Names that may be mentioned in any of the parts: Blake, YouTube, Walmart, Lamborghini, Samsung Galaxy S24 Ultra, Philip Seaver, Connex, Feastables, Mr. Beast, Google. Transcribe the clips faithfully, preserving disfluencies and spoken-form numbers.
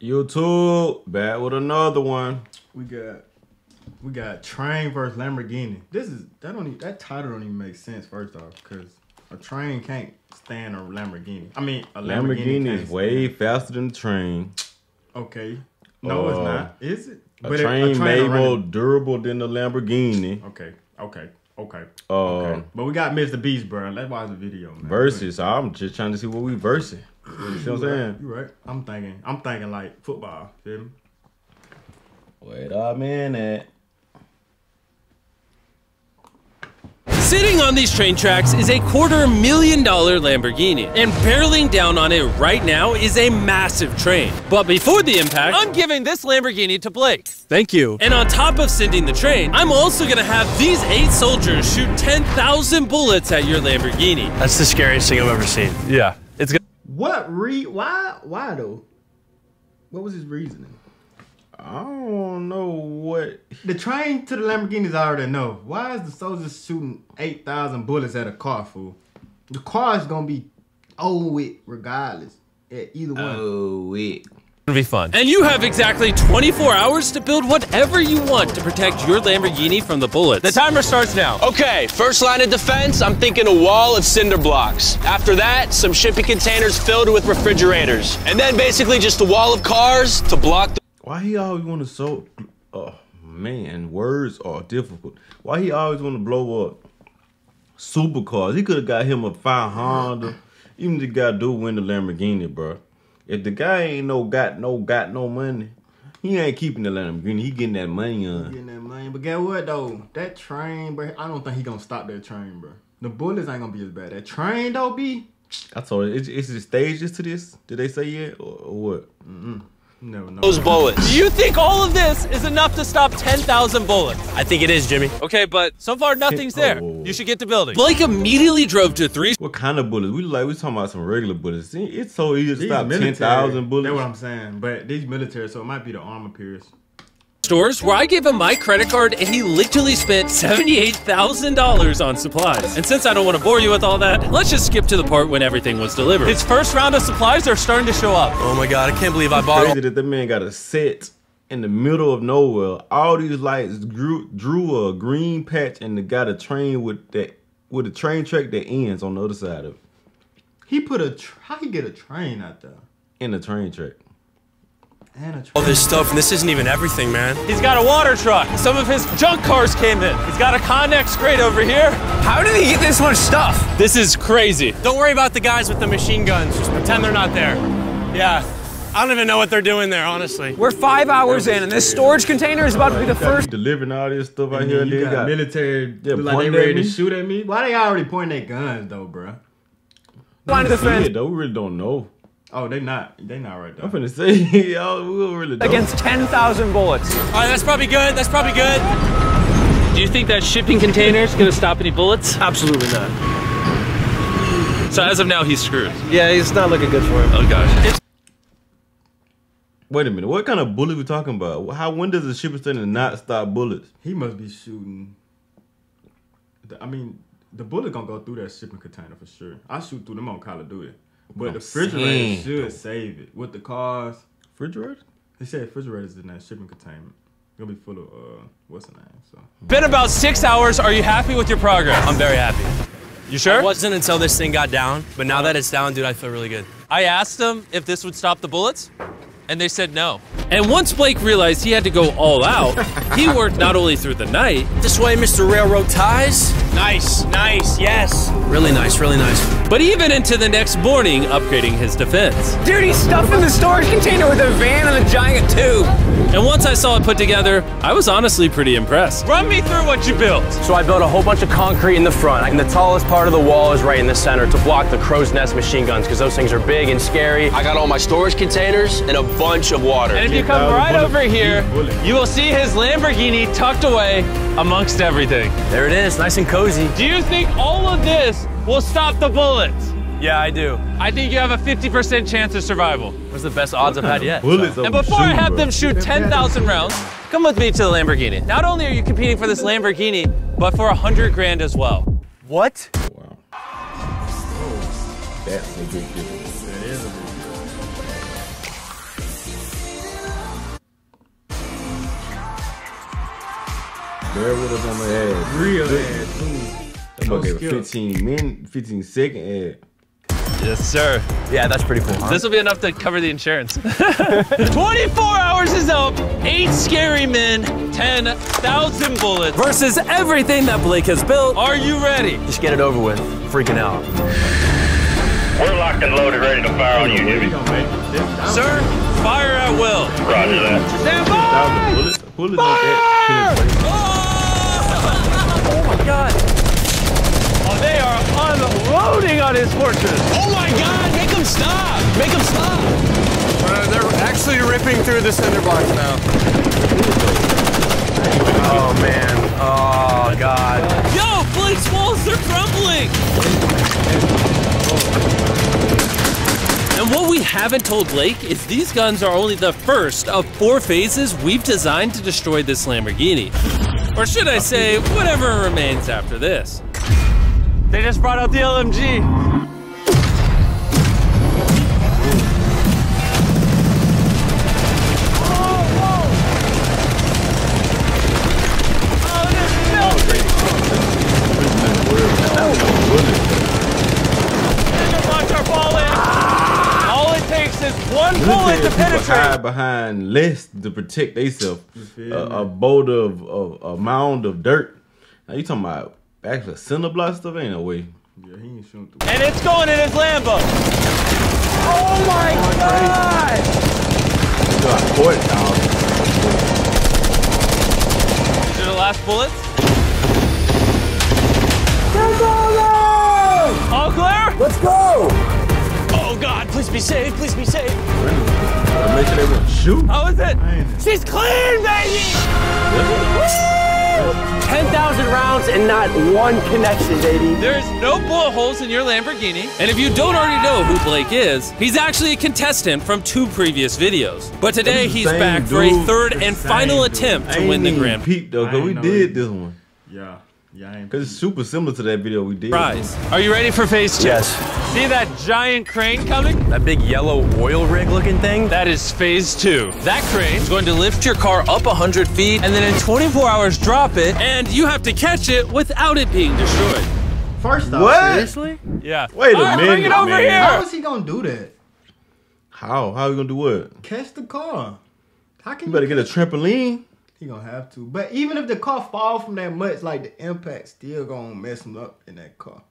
YouTube, back with another one. We got, we got train versus Lamborghini. This is that don't even, that title don't even make sense. First off, because a train can't stand a Lamborghini. I mean, a Lamborghini, Lamborghini is way stand. faster than a train. Okay, no, uh, it's not. Is it? A but train, train made more durable than the Lamborghini. Okay, okay, okay. Uh, okay. But we got Mister Beast, bro. Let's watch the video, man. Versus. I'm just trying to see what we versing. You know what I'm saying? You right. I'm thinking. I'm thinking like football. Feel me? Wait a minute. Sitting on these train tracks is a quarter million dollar Lamborghini, and barreling down on it right now is a massive train. But before the impact, I'm giving this Lamborghini to Blake. Thank you. And on top of sending the train, I'm also gonna have these eight soldiers shoot ten thousand bullets at your Lamborghini. That's the scariest thing I've ever seen. Yeah. It's gonna. What re? Why? Why though? What was his reasoning? I don't know what. The train to the Lamborghinis, I already know. Why is the soldiers shooting eight thousand bullets at a car? Fool, the car is gonna be old it regardless. At either one. Oh it. It'll be fun. And you have exactly twenty-four hours to build whatever you want to protect your Lamborghini from the bullets. The timer starts now. Okay, first line of defense, I'm thinking a wall of cinder blocks. After that, some shipping containers filled with refrigerators. And then basically just a wall of cars to block the... Why he always want to so... Oh, man, words are difficult. Why he always want to blow up supercars? He could have got him a fine Honda. Even the guy do win the Lamborghini, bro. If the guy ain't no got no got no money, he ain't keeping the Lamborghini. He getting that money on. He getting that money, but guess what though? That train, bro. I don't think he gonna stop that train, bro. The bullets ain't gonna be as bad. That train though, be. I told you, is, is there stages to this? Did they say yet or, or what? Mm-mm. No, no. Those bullets. Do you think all of this is enough to stop ten thousand bullets? I think it is, Jimmy. Okay, but so far nothing's there. Oh. You should get to building. Blake immediately drove to three. What kind of bullets? We like we talking about some regular bullets. It's so easy to these stop ten thousand bullets. That's what I'm saying. But these military, so it might be the armor pierce. Stores where I gave him my credit card and he literally spent seventy-eight thousand dollars on supplies. And since I don't want to bore you with all that, let's just skip to the part when everything was delivered. His first round of supplies are starting to show up. Oh my God, I can't believe I bought it. It's crazy that the man got a set in the middle of nowhere. All these lights drew, drew a green patch and got a train with that with a train track that ends on the other side of it. He put a, how he get a train out there? In the train track. All this stuff, and this isn't even everything, man. He's got a water truck. Some of his junk cars came in. He's got a Connex crate over here. How did he get this much stuff? This is crazy. Don't worry about the guys with the machine guns. Just pretend they're not there. Yeah. I don't even know what they're doing there, honestly. We're five hours in, and this storage container is about to be the first. Delivering all this stuff out here. You got military, like they ready to shoot at me. Why they already pointing their guns, though, bro? Line of defense. We really don't know. Oh, they not, they not right there. I'm finna say, y'all, we don't really know. Against ten thousand bullets. All right, that's probably good, that's probably good. Do you think that shipping container's gonna stop any bullets? Absolutely not. So as of now, he's screwed. Yeah, it's not looking good for him. Oh gosh. It's wait a minute, what kind of bullet are we talking about? How, when does a shipping container not stop bullets? He must be shooting, the, I mean, the bullet gonna go through that shipping container for sure. I shoot through them on Call of Duty. But I'm the refrigerator saying, should though. save it. With the cars. Refrigerator? They said refrigerators in that shipping containment. It'll be full of, uh, what's the name? So. Been about six hours. Are you happy with your progress? I'm very happy. You sure? It wasn't until this thing got down. But now that it's down, dude, I feel really good. I asked them if this would stop the bullets, and they said no. And once Blake realized he had to go all out, he worked not only through the night. This way, Mister Railroad Ties. Nice, nice, yes. Really nice, really nice. But even into the next morning, upgrading his defense. Dude, he's stuffing the storage container with a van and a giant tube. And once I saw it put together, I was honestly pretty impressed. Run me through what you built. So I built a whole bunch of concrete in the front, and the tallest part of the wall is right in the center to block the crow's nest machine guns, because those things are big and scary. I got all my storage containers and a bunch of water. And if you come right over here, you will see his Lamborghini tucked away amongst everything. There it is, nice and cozy. Do you think all of this will stop the bullets? Yeah, I do. I think you have a fifty percent chance of survival. That's the best odds I've had yet. So. And before I have them shoot ten thousand rounds, come with me to the Lamborghini. Not only are you competing for this Lamborghini, but for a hundred grand as well. What? Wow. That's a big deal. That is a big deal. Bare with us on the ass. Real ass. That no fucking fifteen minute, fifteen second ad. Yes, sir. Yeah, that's pretty cool. Huh? This will be enough to cover the insurance. twenty-four hours is up. Eight scary men, ten thousand bullets. Versus everything that Blake has built. Are you ready? Just get it over with. Freaking out. We're locked and loaded, ready to fire on you, heavy. Sir, fire at will. Roger that. Stand by! Bullets, bullets fire! Oh! Oh my God. They are unloading on his fortress. Oh my God, make them stop. Make them stop. Uh, they're actually ripping through the cinder blocks now. Oh man, oh God. Yo, Blake's walls, they're crumbling. And what we haven't told Blake is these guns are only the first of four phases we've designed to destroy this Lamborghini. Or should I say, whatever remains after this. They just brought out the L M G. All it takes is one bullet to penetrate. Hide behind lists to protect themselves. A, a boulder of, of a mound of dirt. Now you talking about? Actually, cinder block stuff ain't no way. Yeah, he ain't shooting through. And it's going in his Lambo. Oh my oh, God! You got forty now. To the last bullets. Let's go! All clear? Let's go! Oh God! Please be safe! Please be safe! I'm making everyone shoot. How is it? Man. She's clean, baby! Woo! ten thousand rounds and not one connection, baby. There's no bullet holes in your Lamborghini. And if you don't already know who Blake is, he's actually a contestant from two previous videos. But today he's back dude. for a third the and final dude. attempt to win the Grand Prix. though, because we did this one. Yeah. Yeah, because it's super similar to that video we did. Prize. Are you ready for phase two? Yes. See that giant crane coming? That big yellow oil rig looking thing? That is phase two. That crane is going to lift your car up one hundred feet and then in twenty-four hours drop it, and you have to catch it without it being destroyed. First off, what? Seriously? Yeah. Wait a All right, minute, bring it over man. here. How is he going to do that? How? How are you going to do what? Catch the car. How can you, you better get a trampoline. He gonna have to. But even if the car fall from that much, like the impact still gonna mess him up in that car.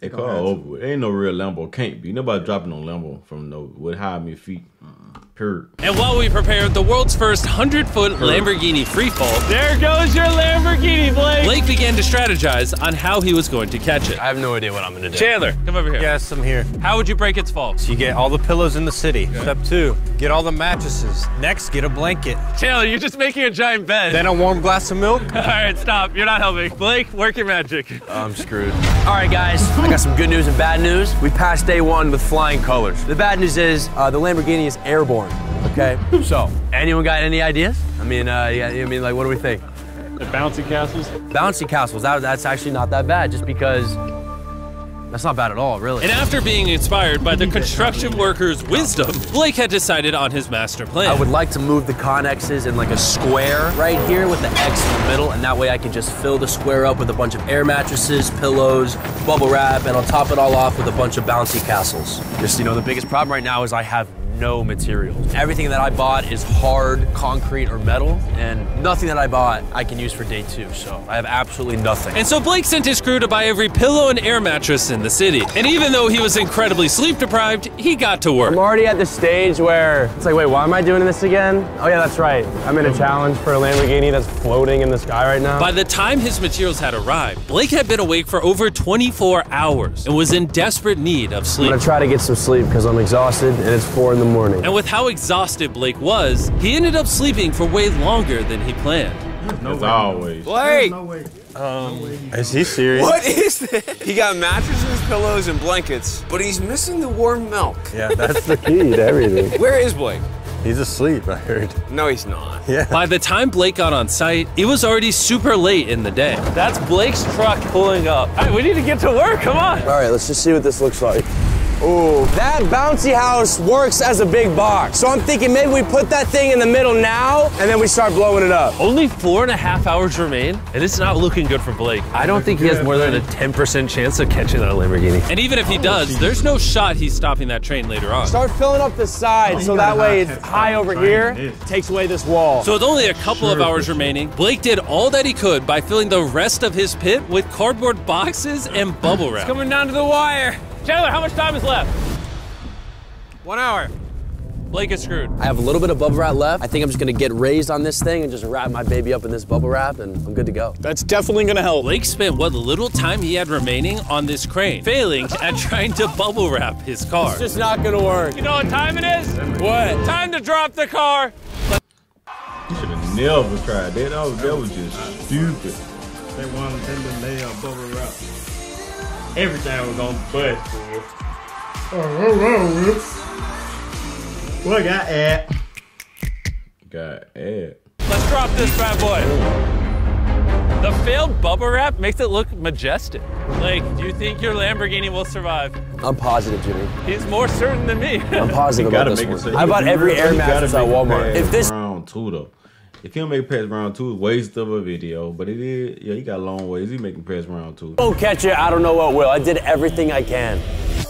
That car over. It ain't no real Lambo. Can't be. Nobody yeah. dropping no Lambo from no with high me feet. Uh-uh. Period. And while we prepared the world's first hundred foot Lamborghini freefall, there goes your Lamborghini, Blake. Blake began to strategize on how he was going to catch it. I have no idea what I'm gonna do. Chandler, come over here. Yes, I'm here. How would you break its fall? So you get all the pillows in the city. Okay. Step two, get all the mattresses. Next, get a blanket. Chandler, you're just making a giant bed. Then a warm glass of milk. All right, stop. You're not helping. Blake, work your magic. I'm screwed. All right, guys. I got some good news and bad news. We passed day one with flying colors. The bad news is uh, the Lamborghini is airborne. Okay, so anyone got any ideas? I mean, uh, yeah, I mean, like, what do we think? The bouncy castles. Bouncy castles. That, that's actually not that bad, just because that's not bad at all, really. And after being inspired by the construction workers' wisdom, Blake had decided on his master plan. I would like to move the connexes in like a square right here with the X in the middle, and that way I can just fill the square up with a bunch of air mattresses, pillows, bubble wrap, and I'll top it all off with a bunch of bouncy castles. Just, you know, the biggest problem right now is I have no materials. Everything that I bought is hard concrete or metal, and nothing that I bought I can use for day two, so I have absolutely nothing. And so Blake sent his crew to buy every pillow and air mattress in the city. And even though he was incredibly sleep deprived, he got to work. I'm already at the stage where it's like, wait, why am I doing this again? Oh yeah, that's right. I'm in a challenge for a Lamborghini that's floating in the sky right now. By the time his materials had arrived, Blake had been awake for over twenty-four hours and was in desperate need of sleep. I'm gonna try to get some sleep because I'm exhausted and it's four in the morning. And with how exhausted Blake was, he ended up sleeping for way longer than he planned. As always. Blake! Um, is he serious? What is this? He got mattresses, pillows, and blankets, but he's missing the warm milk. Yeah, that's the key to everything. Where is Blake? He's asleep, I heard. No, he's not. Yeah. By the time Blake got on site, it was already super late in the day. That's Blake's truck pulling up. All right, we need to get to work, come on. All right, let's just see what this looks like. Ooh, that bouncy house works as a big box. So I'm thinking maybe we put that thing in the middle now, and then we start blowing it up. Only four and a half hours remain, and it's not looking good for Blake. I don't think he has more than a ten percent chance of catching that Lamborghini. And even if he does, there's no shot he's stopping that train later on. Start filling up the side, so that way it's high over here, takes away this wall. So with only a couple of hours remaining, Blake did all that he could by filling the rest of his pit with cardboard boxes and bubble wrap. It's coming down to the wire. Chandler, how much time is left? One hour. Blake is screwed. I have a little bit of bubble wrap left. I think I'm just gonna get raised on this thing and just wrap my baby up in this bubble wrap and I'm good to go. That's definitely gonna help. Blake spent what little time he had remaining on this crane, failing at trying to bubble wrap his car. It's just not gonna work. You know what time it is? What? Time to drop the car. You should've never tried that. That was, that was just stupid. They wanted them to lay a bubble wrap. Everything was on butt. What got at? Got at. Let's drop this bad boy. The failed bubble wrap makes it look majestic. Blake, do you think your Lamborghini will survive? I'm positive, Jimmy. He's more certain than me. I'm positive about this one. I bought every Air Max at Walmart. If this round two though. If you don't make past round two, waste of a video, but it is, yeah, he got long ways. He making past round two. Don't catch it, I don't know what will. I did everything I can.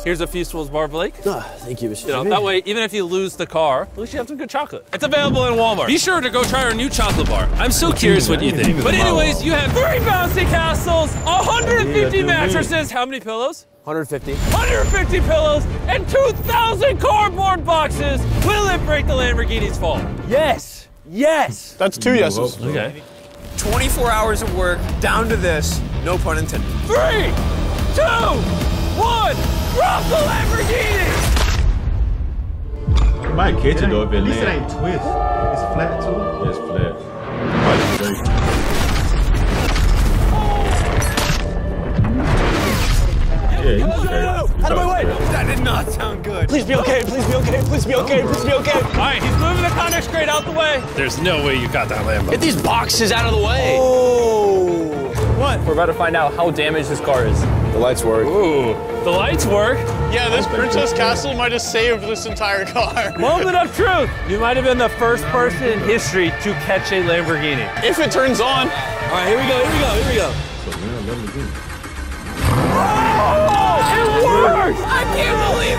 Here's a Feastables bar, Blake. Oh, thank you, Mister You know, that way, even if you lose the car, at least you have some good chocolate. It's available in Walmart. Be sure to go try our new chocolate bar. I'm so curious what you think. But anyways, you have three bouncy castles, one hundred fifty yeah, mattresses. How many pillows? one hundred fifty. one hundred fifty pillows and two thousand cardboard boxes. Will it break the Lamborghini's fall? Yes. Yes! That's two yeses. Okay. twenty-four hours of work, down to this, no pun intended. Three, two, one, drop the Lamborghini! My kitchen though, if it lands. At least it ain't twist. It's flat too. It's flat. Yeah, he's straight. Out of my way! That did not sound good. Please be okay, please be okay, please be okay, please be okay. All right, he's moving the Connex crate out the way. There's no way you got that Lambo. Get these boxes out of the way. Oh. What? We're about to find out how damaged this car is. The lights work. Ooh, the lights work? Yeah, this Princess Castle might have saved this entire car. Moment of truth. You might have been the first person in history to catch a Lamborghini. If it turns on. All right, here we go, here we go, here we go. So, man, Lamborghini. I can't believe it!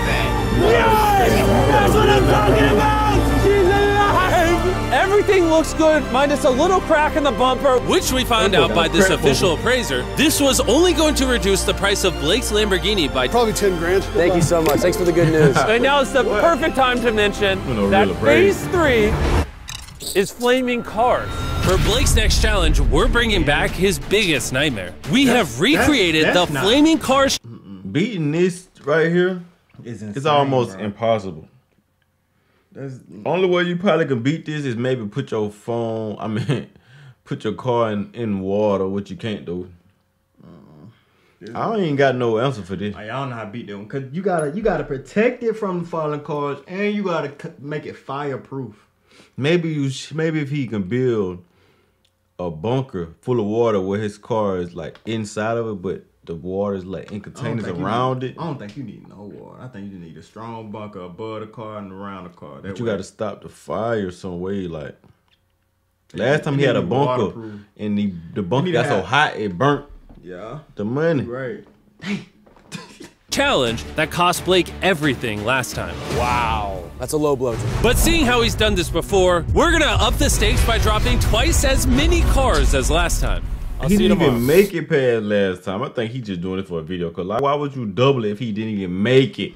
Yes! That's what I'm talking about! She's alive! Everything looks good, minus a little crack in the bumper. Which we found out by this official appraiser, this was only going to reduce the price of Blake's Lamborghini by probably ten grand. Thank you so much. Thanks for the good news. And now it's the perfect time to mention that phase three is flaming cars. For Blake's next challenge, we're bringing back his biggest nightmare. We have recreated the flaming car. Beating this right here is insane, it's almost bro. impossible. That's, Only way you probably can beat this is maybe put your phone, I mean, put your car in, in water, which you can't do. Uh, I ain't got no answer for this. I don't know how to beat them, cause you gotta you gotta protect it from the falling cars, and you gotta make it fireproof. Maybe you maybe if he can build a bunker full of water where his car is like inside of it, but the water's like in containers around need, it. I don't think you need no water. I think you need a strong bunker above the car and around the car. That but you way. gotta stop the fire some way. Like last time he had a bunker and the the bunker got so hot it burnt. Yeah. The money. Right. Challenge that cost Blake everything last time. Wow. That's a low blow. But seeing how he's done this before, we're gonna up the stakes by dropping twice as many cars as last time. I'll he didn't even make it past last time. I think he's just doing it for a video. Cause like, why would you double it if he didn't even make it?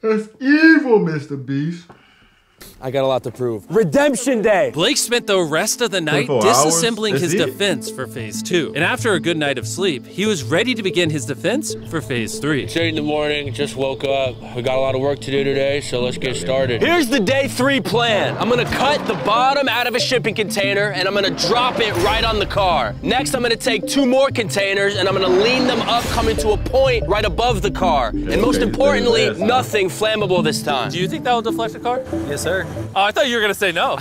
That's evil, Mister Beast. I got a lot to prove. Redemption day. Blake spent the rest of the night disassembling his it. defense for phase two. And after a good night of sleep, he was ready to begin his defense for phase three. It's eight in the morning, just woke up. We got a lot of work to do today, so let's get started. Here's the day three plan. I'm gonna cut the bottom out of a shipping container and I'm gonna drop it right on the car. Next, I'm gonna take two more containers and I'm gonna lean them up, coming to a point right above the car. And most importantly, nothing flammable this time. Do you think that will deflect the car? Yes. sir. Oh, I thought you were gonna say no.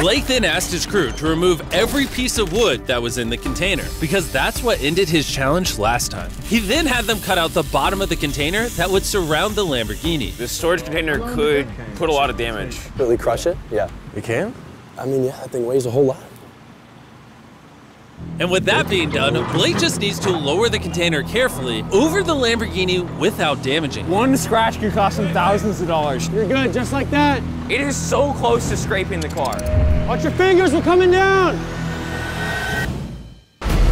Blake then asked his crew to remove every piece of wood that was in the container, because that's what ended his challenge last time. He then had them cut out the bottom of the container that would surround the Lamborghini. This storage container could put a lot of damage. Really crush it? Yeah. It can? I mean, yeah, that thing weighs a whole lot. And with that being done, Blake just needs to lower the container carefully over the Lamborghini without damaging. One scratch could cost him thousands of dollars. You're good, just like that. It is so close to scraping the car. Watch your fingers, we're coming down.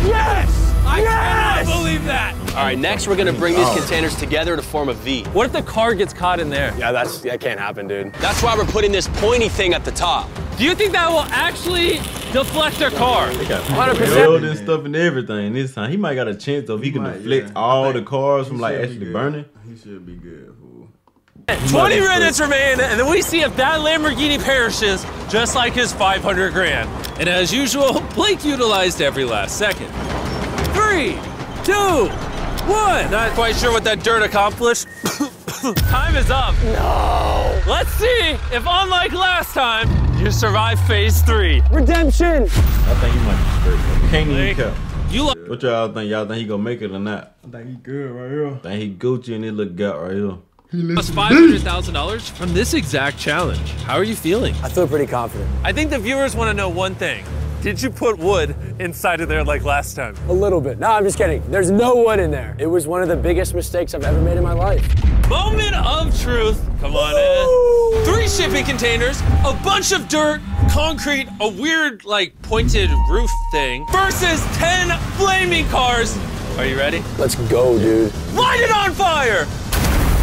Yes! I yes! cannot believe that. All right, next we're gonna bring these oh. containers together to form a V. What if the car gets caught in there? Yeah, that's, that can't happen, dude. That's why we're putting this pointy thing at the top. Do you think that will actually deflect their car? one hundred percent. All this stuff and everything this time. He might got a chance though if he, he can might, deflect yeah. all the cars from like actually burning. He should be good, fool. twenty minutes remain, and then we see if that Lamborghini perishes just like his five hundred grand. And as usual, Blake utilized every last second. Three, two, one. Not quite sure what that dirt accomplished. Time is up. No. Let's see if, unlike last time, you survive phase three. Redemption! I think you might be straight. Can't even count. What y'all think? Y'all think he gonna make it or not? I think he good right here. I think he Gucci in his little gut right here. Plus five hundred thousand dollars from this exact challenge. How are you feeling? I feel pretty confident. I think the viewers want to know one thing. Did you put wood inside of there like last time? A little bit. No, I'm just kidding. There's no wood in there. It was one of the biggest mistakes I've ever made in my life. Moment of truth. Come on in. Ooh. Three shipping containers, a bunch of dirt, concrete, a weird like pointed roof thing, versus ten flaming cars. Are you ready? Let's go, dude. Light it on fire!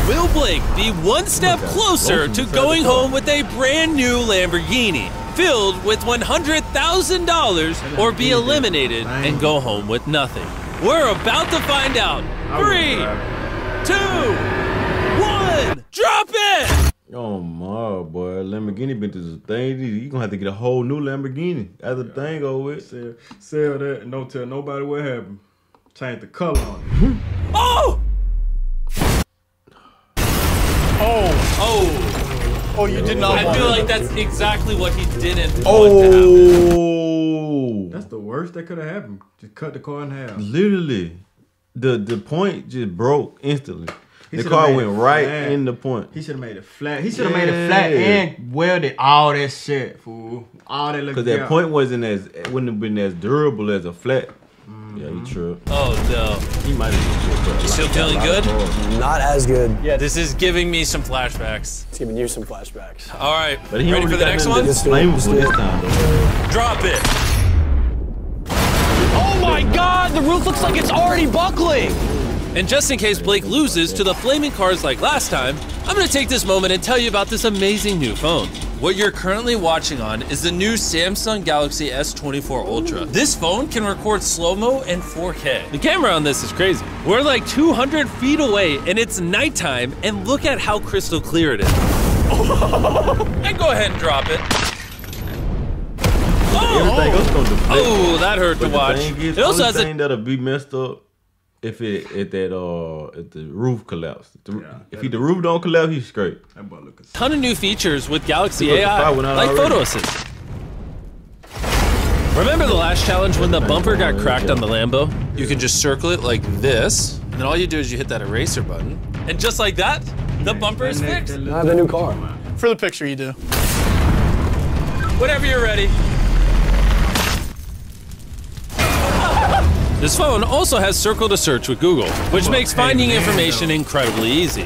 Will Blake be one step okay. closer Welcome to going home with a brand new Lamborghini filled with one hundred thousand dollars, or be eliminated and go home with nothing? We're about to find out. Three, two, one, drop it! Oh my, boy, Lamborghini been through the thing. You gonna have to get a whole new Lamborghini. As a thing go with. Sell, sell that and don't tell nobody what happened. Change the color on it. Oh! Oh, oh. Oh, you did not. I feel like that's exactly what he didn't want oh. to happen. That's the worst that could have happened. Just cut the car in half. Literally, the the point just broke instantly. He the car went right flat. in the point. He should have made it flat. He should have yeah. made it flat and welded all that shit, fool. All that. Because that point wasn't as wouldn't have been as durable as a flat. Yeah, he tripped. Oh, no. He might have been. You still feeling good? Not as good. Yeah, this is giving me some flashbacks. It's giving you some flashbacks. All right, but he ready for the next one? This time. Drop it. Oh, my God. The roof looks like it's already buckling. And just in case Blake loses to the flaming cars like last time, I'm going to take this moment and tell you about this amazing new phone. What you're currently watching on is the new Samsung Galaxy S twenty-four Ultra. This phone can record slow-mo and four K. The camera on this is crazy. We're like two hundred feet away, and it's nighttime, and look at how crystal clear it is. And go ahead and drop it. Oh, oh that hurt to watch. It also has a... that'll be messed up. If it if that uh if the roof collapsed, if, the, yeah, if he, the roof don't collapse, he's straight. Ton of new features with Galaxy A I, like already. Photo Assist. Remember the last challenge when the bumper got cracked on the Lambo? You can just circle it like this, and then all you do is you hit that eraser button, and just like that, the bumper is fixed. I have a new car. For the picture, you do. Whenever you're ready. This phone also has circle to search with Google, which makes finding information incredibly easy.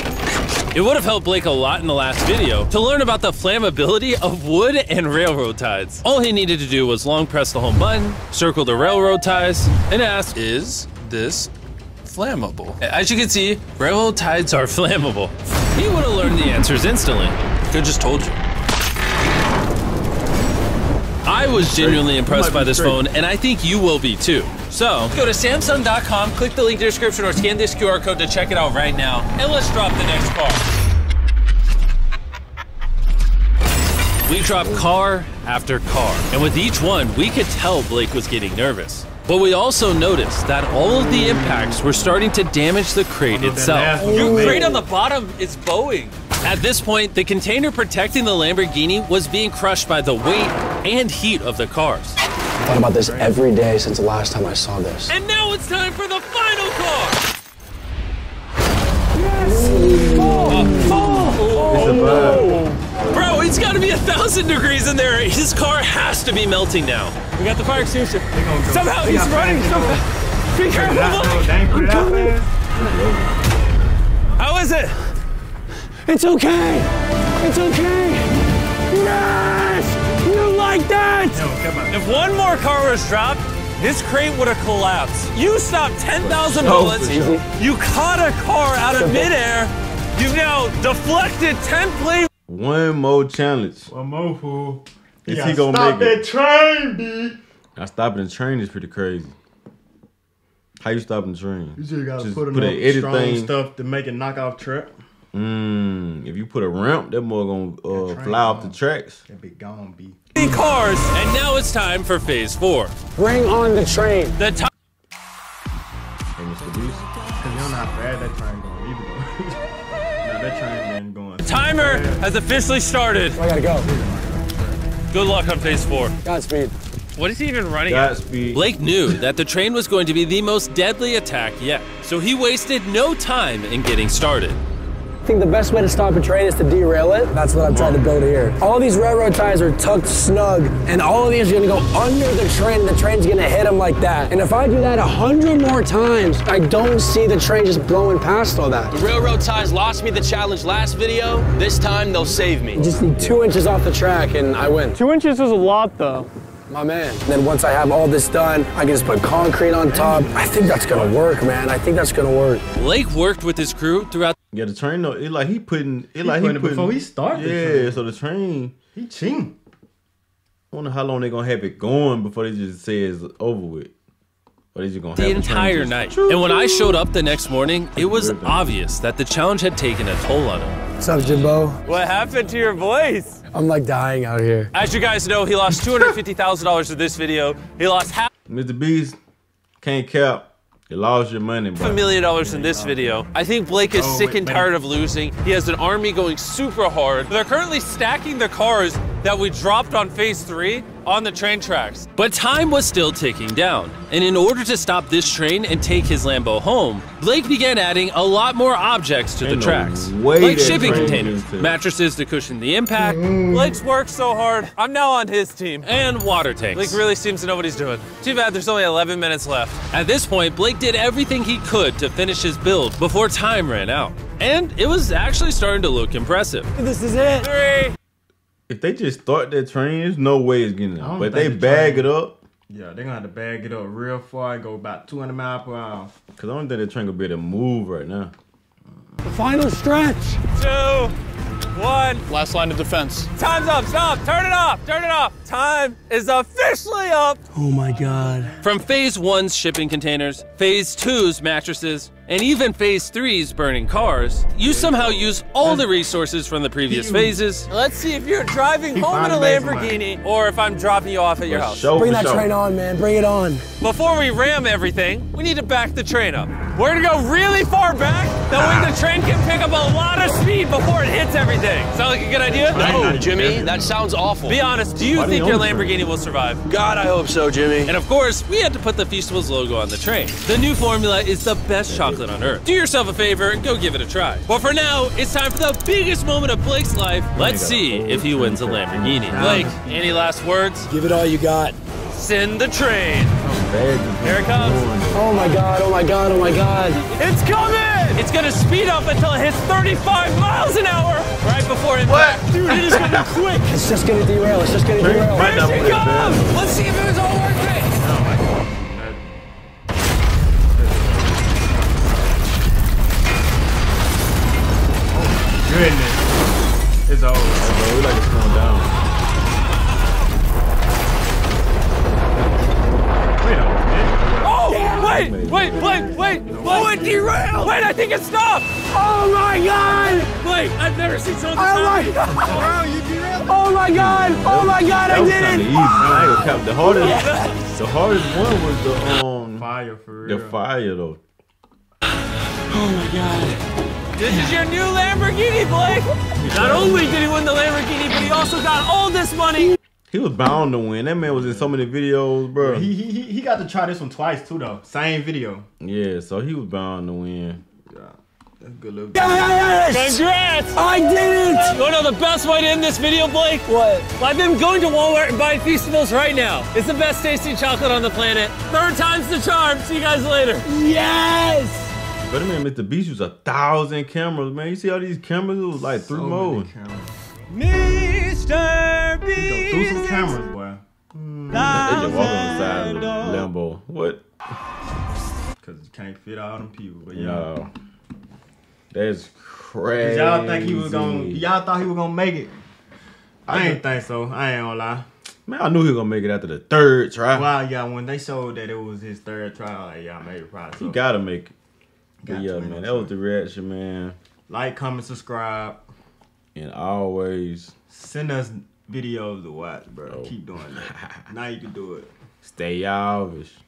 It would have helped Blake a lot in the last video to learn about the flammability of wood and railroad ties. All he needed to do was long press the home button, circle the railroad ties, and ask, is this flammable? As you can see, railroad ties are flammable. He would have learned the answers instantly. Could have just told you. I was genuinely impressed by this phone, and I think you will be too. So, go to Samsung dot com, click the link in the description, or scan this Q R code to check it out right now. And let's drop the next car. We dropped car after car, and with each one, we could tell Blake was getting nervous. But we also noticed that all of the impacts were starting to damage the crate itself. Your crate on the bottom is bowing. At this point, the container protecting the Lamborghini was being crushed by the weight and heat of the cars. I thought about this every day since the last time I saw this. And now it's time for the final car! Yes! Oh! Oh! Oh! It's a bird. Bro, it's gotta be a thousand degrees in there. His car has to be melting now. We got the fire extinguisher. Somehow he's running. Somehow. Be careful, look! I'm coming! How is it? It's okay! It's okay! Yes! You like that! No, come on. If one more car was dropped, this crate would have collapsed. You stopped ten thousand bullets. Easy. You caught a car out of midair. You've now deflected ten planes. One more challenge. One more, fool. Is he gonna stop make that it? Train, B. Now stopping the train is pretty crazy. How you stopping the train? You just gotta just put, put enough strong thing. Stuff to make a knockoff trip. Mmm, if you put a ramp, that mug gonna uh, fly off the tracks. That be gone, B. Cars, and now it's time for phase four. Bring on the train. The top. Hey, Mister Beast. Cause you're not bad, that train going either. Nah, that train ain't going. Timer has officially started. I gotta go. Good luck on phase four. Godspeed. What is he even running at? Blake knew that the train was going to be the most deadly attack yet, so he wasted no time in getting started. I think the best way to stop a train is to derail it. That's what I'm trying to build here. All these railroad ties are tucked snug, and all of these are gonna go under the train, and the train's gonna hit them like that. And if I do that a hundred more times, I don't see the train just blowing past all that. The railroad ties lost me the challenge last video. This time, they'll save me. I just need two inches off the track, and I win. Two inches is a lot, though. My man. And then once I have all this done, I can just put concrete on top. I think that's gonna work, man. I think that's gonna work. Blake worked with his crew throughout. Yeah, the train though, it like he putting it he like putting he putting it before he started. Yeah, so the train he cheating. I wonder how long they gonna have it going before they just say it's over with. Or they just gonna have the entire the night. Just... And when I showed up the next morning, it was obvious that the challenge had taken a toll on him. What's up, Jimbo? What happened to your voice? I'm like dying out here. As you guys know, he lost two hundred fifty thousand dollars to this video. He lost half. Mister Beast can't cap. You lost your money, bro. A million dollars in this video. I think Blake is sick and tired of losing. He has an army going super hard. They're currently stacking the cars that we dropped on phase three on the train tracks. But time was still ticking down. And in order to stop this train and take his Lambo home, Blake began adding a lot more objects to the tracks. Like shipping containers, mattresses to cushion the impact. Mm. Blake's worked so hard. I'm now on his team. And water tanks. Blake really seems to know what he's doing. Too bad there's only eleven minutes left. At this point, Blake did everything he could to finish his build before time ran out. And it was actually starting to look impressive. This is it. Three. If they just start that train, there's no way it's getting out. But they bag it up. Yeah, they're going to have to bag it up real far and go about two hundred miles per hour. Because I don't think the train going to be able to move right now. The final stretch. Two, one. Last line of defense. Time's up. Stop. Turn it off. Turn it off. Time is officially up. Oh, my God. From phase one's shipping containers, phase two's mattresses, and even phase three's burning cars, you somehow use all the resources from the previous phases. Let's see if you're driving home in a Lamborghini or if I'm dropping you off at your house. Bring that train on, man, bring it on. Before we ram everything, we need to back the train up. We're gonna go really far back, that way the train can pick up a lot of speed before it hits everything. Sound like a good idea? No, Jimmy, that sounds awful. Be honest, do you think your Lamborghini will survive? God, I hope so, Jimmy. And of course, we had to put the Feastables logo on the train. The new formula is the best chocolate on Earth. Do yourself a favor and go give it a try. But for now, it's time for the biggest moment of Blake's life. Let's see if he wins a Lamborghini. Blake, any last words? Give it all you got. Send the train. Here it comes. Oh my God, oh my God, oh my God. It's coming! It's gonna speed up until it hits thirty-five miles an hour right before it. What? Dude, it is gonna quick. It's just gonna derail, it's just gonna derail. Here she comes! Let's see if it was all worth it. Goodness. It's over, bro. We like it's going down. Wait a minute. Oh, yeah. wait, wait, wait, wait, wait. Oh, it derailed. Wait, I think it stopped. Oh, my God. Wait, I've never seen something. Oh, my God. Wow, you derailed. Oh, my God. Oh, my God, I did it. Oh. The hardest, yeah. the hardest one was the um, fire, for real. The fire, though. Oh, my God. This is your new Lamborghini, Blake. Not only did he win the Lamborghini, but he also got all this money. He was bound to win. That man was in so many videos, bro. He he he got to try this one twice too, though. Same video. Yeah, so he was bound to win. Yeah. That's good luck. Yes! Congrats! I did it! You wanna know the best way to end this video, Blake? What? I've been going to Walmart and buying Feastables right now. It's the best tasting chocolate on the planet. Third time's the charm. See you guys later. Yes! But I mean, Mister Beast used a thousand cameras, man. You see all these cameras? It was like so three modes. Mister Beast! He go through some cameras, boy. Mm. They just walk on the side of the Lambo. What? Because you can't fit all them people. But yo, that's crazy. Y'all think he was gonna? Y'all thought he was gonna make it? I ain't think so. I ain't gonna lie. Man, I knew he was gonna make it after the third try. Wow, yeah. When they showed that it was his third try, like, y'all made it probably. So. He gotta make it. But yeah, man, that was the reaction, man. Like, comment, subscribe. And always send us videos to watch, bro. Oh. Keep doing that. Now you can do it. Stay y'all-ish.